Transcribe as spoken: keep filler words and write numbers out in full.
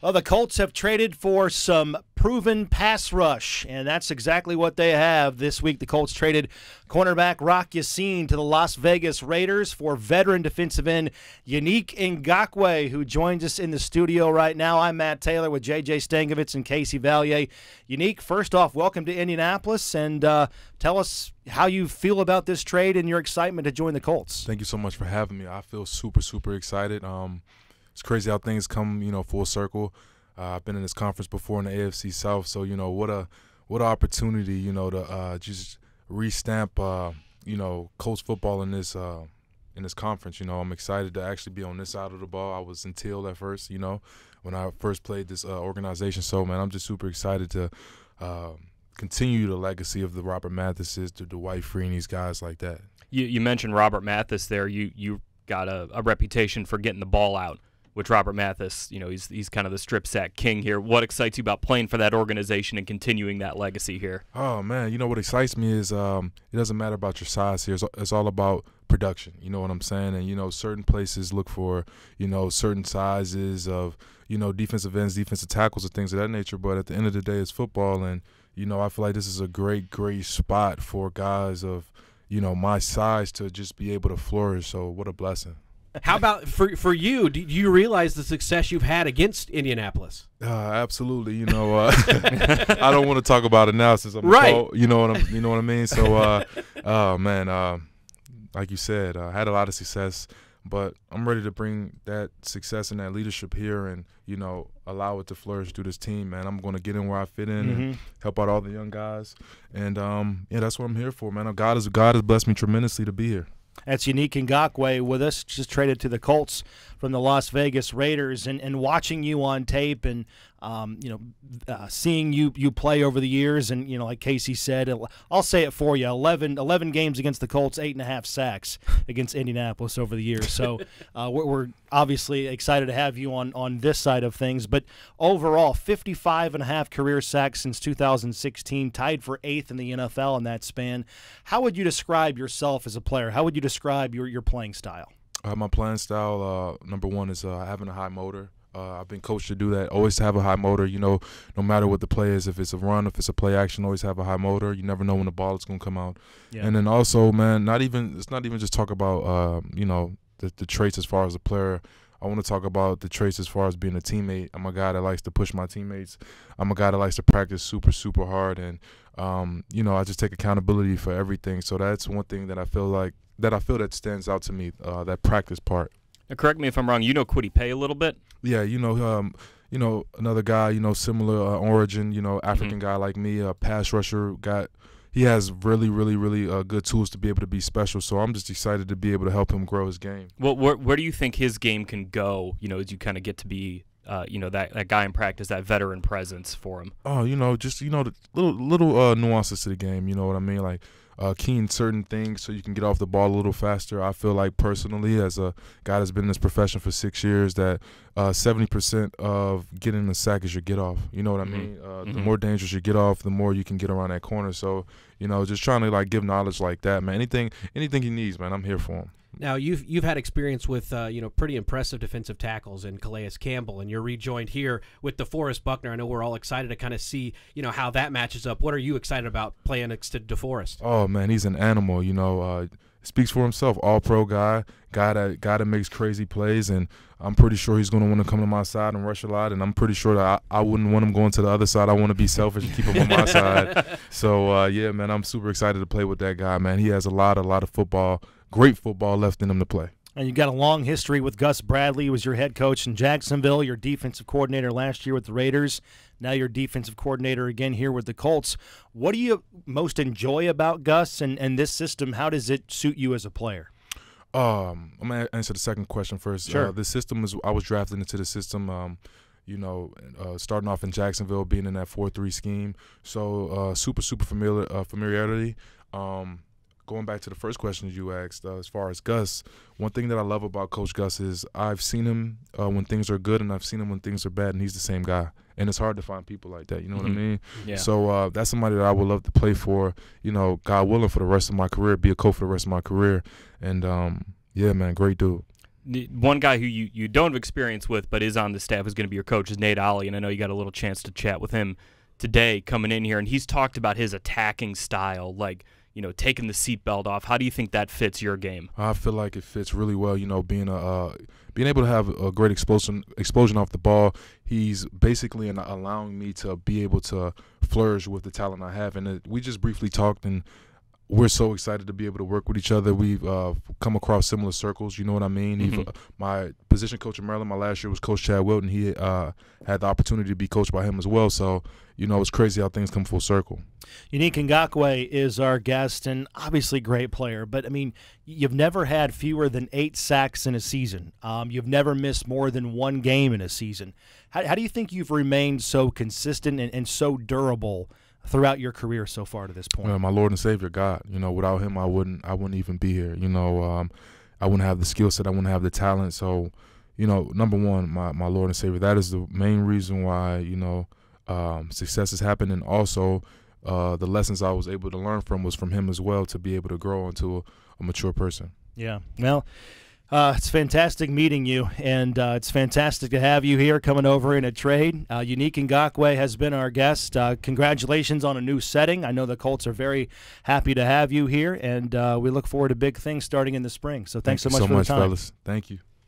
Well, the Colts have traded for some proven pass rush, and that's exactly what they have. This week, the Colts traded cornerback Rocky Sine to the Las Vegas Raiders for veteran defensive end Yannick Ngakoue, who joins us in the studio right now. I'm Matt Taylor with J J. Stankevitz and Casey Vallier. Yannick, first off, welcome to Indianapolis, and uh, tell us how you feel about this trade and your excitement to join the Colts. Thank you so much for having me. I feel super, super excited. Um, It's crazy how things come, you know, full circle. Uh, I've been in this conference before in the A F C South, so you know what a what an opportunity, you know, to uh, just restamp, uh, you know, Colts football in this uh, in this conference. You know, I'm excited to actually be on this side of the ball. I was in Teal at first, you know, when I first played this uh, organization. So man, I'm just super excited to uh, continue the legacy of the Robert Mathises, the Dwight Freeney's, guys like that. You, you mentioned Robert Mathis there. You you got a, a reputation for getting the ball out. Which Robert Mathis, you know, he's he's kind of the strip sack king here. What excites you about playing for that organization and continuing that legacy here? Oh man, you know what excites me is um, it doesn't matter about your size here. It's, it's all about production. You know what I'm saying? And you know, certain places look for you know certain sizes of you know defensive ends, defensive tackles, and things of that nature. But at the end of the day, it's football, and you know, I feel like this is a great, great spot for guys of you know my size to just be able to flourish. So what a blessing. How about for for you? Do you realize the success you've had against Indianapolis? Uh, absolutely. You know, uh, I don't want to talk about it now since I'm right. Cold, you know what I'm, you know what I mean. So, uh, uh, man, uh, like you said, I uh, had a lot of success, but I'm ready to bring that success and that leadership here, and you know, allow it to flourish through this team. Man, I'm going to get in where I fit in, mm-hmm. and help out all the young guys, and um, yeah, that's what I'm here for, man. God has God has blessed me tremendously to be here. That's Yannick Ngakoue with us, just traded to the Colts from the Las Vegas Raiders, and, and watching you on tape and um, you know uh, seeing you you play over the years, and you know like Casey said, I'll say it for you, eleven, eleven games against the Colts, eight and a half sacks against Indianapolis over the years. So uh, we're, we're obviously excited to have you on on this side of things. But overall, fifty-five and a half career sacks since two thousand sixteen, tied for eighth in the N F L in that span. How would you describe yourself as a player? How would you describe your, your playing style? Uh, my playing style, uh, number one, is uh, having a high motor. Uh, I've been coached to do that, always have a high motor, you know, no matter what the play is. If it's a run, if it's a play action, always have a high motor. You never know when the ball is going to come out. Yeah. And then also, man, not even it's not even just talk about, uh, you know, the, the traits as far as a player. I want to talk about the traits as far as being a teammate. I'm a guy that likes to push my teammates. I'm a guy that likes to practice super, super hard. And, um, you know, I just take accountability for everything. So that's one thing that I feel like that I feel that stands out to me, uh, that practice part. Now, correct me if I'm wrong. You know Kwity Paye a little bit. Yeah, you know, um, you know another guy, you know, similar uh, origin, you know, African mm-hmm. guy like me, a pass rusher guy. He has really, really, really uh, good tools to be able to be special. So I'm just excited to be able to help him grow his game. Well, where, where do you think his game can go? You know, as you kind of get to be, uh, you know, that that guy in practice, that veteran presence for him. Oh, you know, just you know, the little little uh, nuances to the game. You know what I mean, like. Uh, keying certain things so you can get off the ball a little faster. I feel like personally, as a guy that's been in this profession for six years, that uh, seventy percent of getting the sack is your get off. You know what I mean? Mm-hmm. Uh, the mm-hmm. more dangerous you get off, the more you can get around that corner. So, you know, just trying to like give knowledge like that, man. Anything, anything he needs, man. I'm here for him. Now you've you've had experience with uh, you know pretty impressive defensive tackles in Calais Campbell, and you're rejoined here with DeForest Buckner. I know we're all excited to kind of see you know how that matches up. What are you excited about playing next to DeForest? Oh man, he's an animal. You know, uh, speaks for himself. All pro guy, guy that guy that makes crazy plays, and I'm pretty sure he's going to want to come to my side and rush a lot. And I'm pretty sure that I, I wouldn't want him going to the other side. I want to be selfish and keep him on my side. So uh, yeah, man, I'm super excited to play with that guy. Man, he has a lot, a lot of football. Great football left in him to play. And you got a long history with Gus Bradley. He was your head coach in Jacksonville, your defensive coordinator last year with the Raiders. Now your defensive coordinator again here with the Colts. What do you most enjoy about Gus and, and this system? How does it suit you as a player? Um, I'm going to answer the second question first. Sure. Uh, the system is – I was drafted into the system um, – you know, uh, starting off in Jacksonville, being in that four three scheme. So uh, super, super familiar, uh, familiarity. Um, going back to the first question you asked, uh, as far as Gus, one thing that I love about Coach Gus is I've seen him uh, when things are good and I've seen him when things are bad, and he's the same guy. And it's hard to find people like that, you know what mm-hmm. I mean? Yeah. So uh, that's somebody that I would love to play for, you know, God willing, for the rest of my career, be a coach for the rest of my career. And, um, yeah, man, great dude. one guy who you, you don't have experience with but is on the staff is going to be your coach is Nate Ollie, and I know you got a little chance to chat with him today coming in here, and he's talked about his attacking style, like, you know, taking the seatbelt off. How do you think that fits your game? I feel like it fits really well. You know, being a uh, being able to have a great explosion explosion off the ball. He's basically an, allowing me to be able to flourish with the talent I have, and it, we just briefly talked, and we're so excited to be able to work with each other. We've uh, come across similar circles, you know what I mean? Mm-hmm. He've, uh, my position coach in Maryland, my last year was Coach Chad Wilton. He uh, had the opportunity to be coached by him as well. So, you know, it's crazy how things come full circle. Yannick Ngakoue is our guest, and obviously great player. But, I mean, you've never had fewer than eight sacks in a season. Um, you've never missed more than one game in a season. How, how do you think you've remained so consistent and, and so durable throughout your career so far to this point? Well, my Lord and Savior God, you know, without him I wouldn't I wouldn't even be here. You know, um, I wouldn't have the skill set, I wouldn't have the talent. So, you know, number one, my, my Lord and Savior, that is the main reason why, you know, um, success has happened, and also uh, the lessons I was able to learn from was from him as well, to be able to grow into a, a mature person. Yeah, well, Uh, it's fantastic meeting you, and uh, it's fantastic to have you here coming over in a trade. Uh, Yannick Ngakoue has been our guest. Uh, congratulations on a new setting. I know the Colts are very happy to have you here, and uh, we look forward to big things starting in the spring. So thanks Thank so much so for much, the time. Fellas. Thank you.